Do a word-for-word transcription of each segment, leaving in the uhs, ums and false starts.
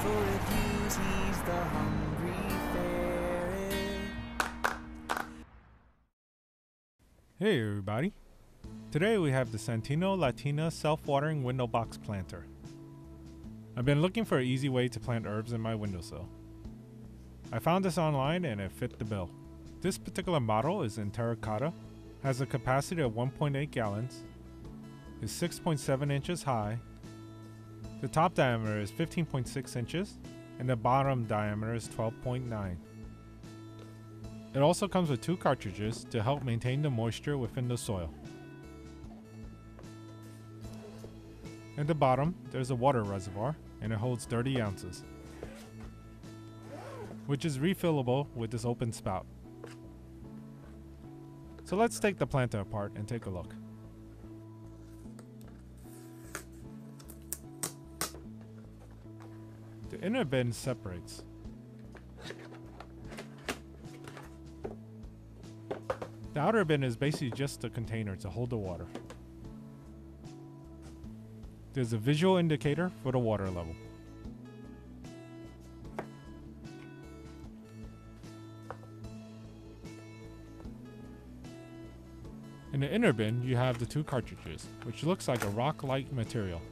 full of views, he's the hungry ferret. Hey everybody! Today we have the Santino Latina self-watering window box planter. I've been looking for an easy way to plant herbs in my windowsill. I found this online and it fit the bill. This particular model is in terracotta, has a capacity of one point eight gallons, is six point seven inches high, the top diameter is fifteen point six inches, and the bottom diameter is twelve point nine. It also comes with two cartridges to help maintain the moisture within the soil. At the bottom, there's a water reservoir, and it holds thirty ounces, which is refillable with this open spout. So let's take the planter apart and take a look. The inner bin separates. The outer bin is basically just a container to hold the water. There's a visual indicator for the water level. In the inner bin, you have the two cartridges, which looks like a rock-like material.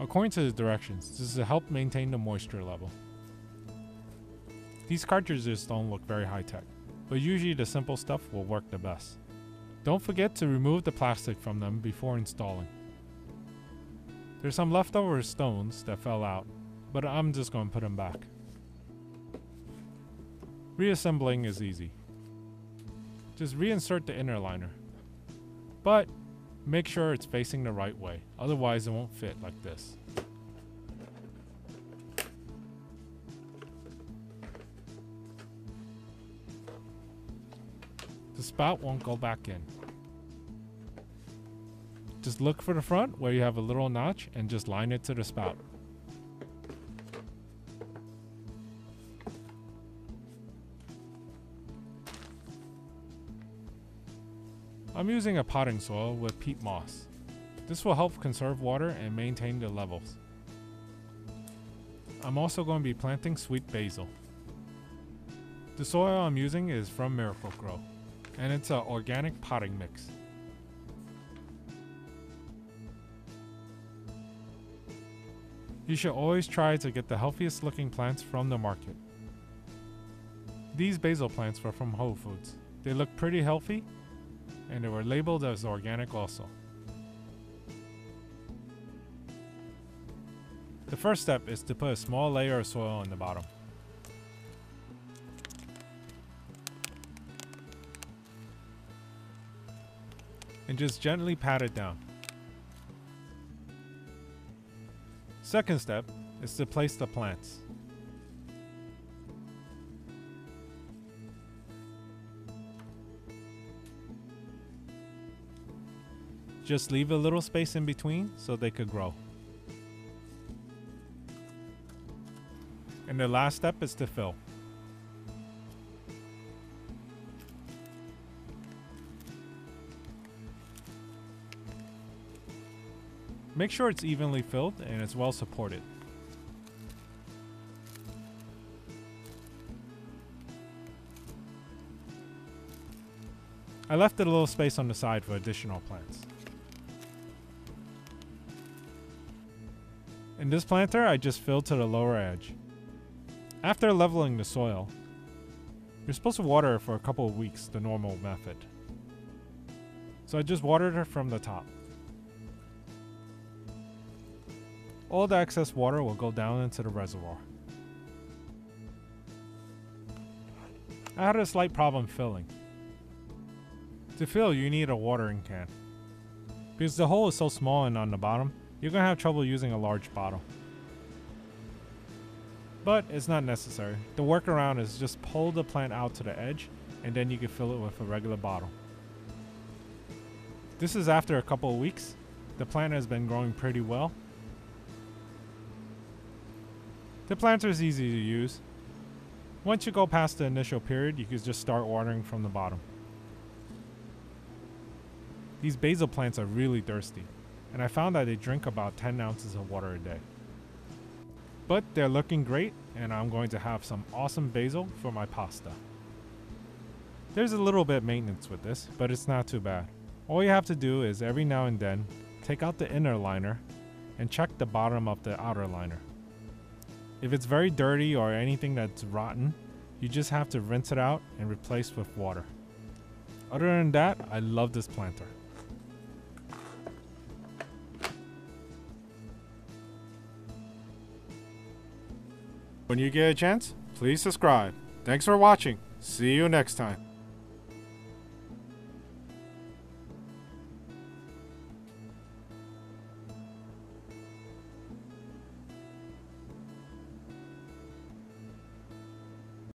According to the directions, this is to help maintain the moisture level. These cartridges don't look very high-tech, but usually the simple stuff will work the best. Don't forget to remove the plastic from them before installing. There's some leftover stones that fell out, but I'm just going to put them back. Reassembling is easy. Just reinsert the inner liner, but make sure it's facing the right way, otherwise it won't fit like this. The spout won't go back in. Just look for the front where you have a little notch and just line it to the spout. I'm using a potting soil with peat moss. This will help conserve water and maintain the levels. I'm also going to be planting sweet basil. The soil I'm using is from Miracle-Gro, and it's an organic potting mix. You should always try to get the healthiest looking plants from the market. These basil plants were from Whole Foods. They look pretty healthy, and they were labeled as organic also. The first step is to put a small layer of soil on the bottom. And just gently pat it down. Second step is to place the plants. Just leave a little space in between so they could grow. And the last step is to fill. Make sure it's evenly filled and it's well supported. I left a little space on the side for additional plants. In this planter, I just filled to the lower edge. After leveling the soil, you're supposed to water it for a couple of weeks the normal method. So I just watered it from the top. All the excess water will go down into the reservoir. I had a slight problem filling. To fill, you need a watering can. Because the hole is so small and on the bottom, you're going to have trouble using a large bottle. But it's not necessary. The workaround is just pull the plant out to the edge and then you can fill it with a regular bottle. This is after a couple of weeks. The plant has been growing pretty well. The planter is easy to use. Once you go past the initial period, you can just start watering from the bottom. These basil plants are really thirsty, and I found that they drink about ten ounces of water a day. But they're looking great, and I'm going to have some awesome basil for my pasta. There's a little bit of maintenance with this, but it's not too bad. All you have to do is every now and then take out the inner liner and check the bottom of the outer liner. If it's very dirty or anything that's rotten, you just have to rinse it out and replace with water. Other than that, I love this planter. When you get a chance, please subscribe. Thanks for watching. See you next time.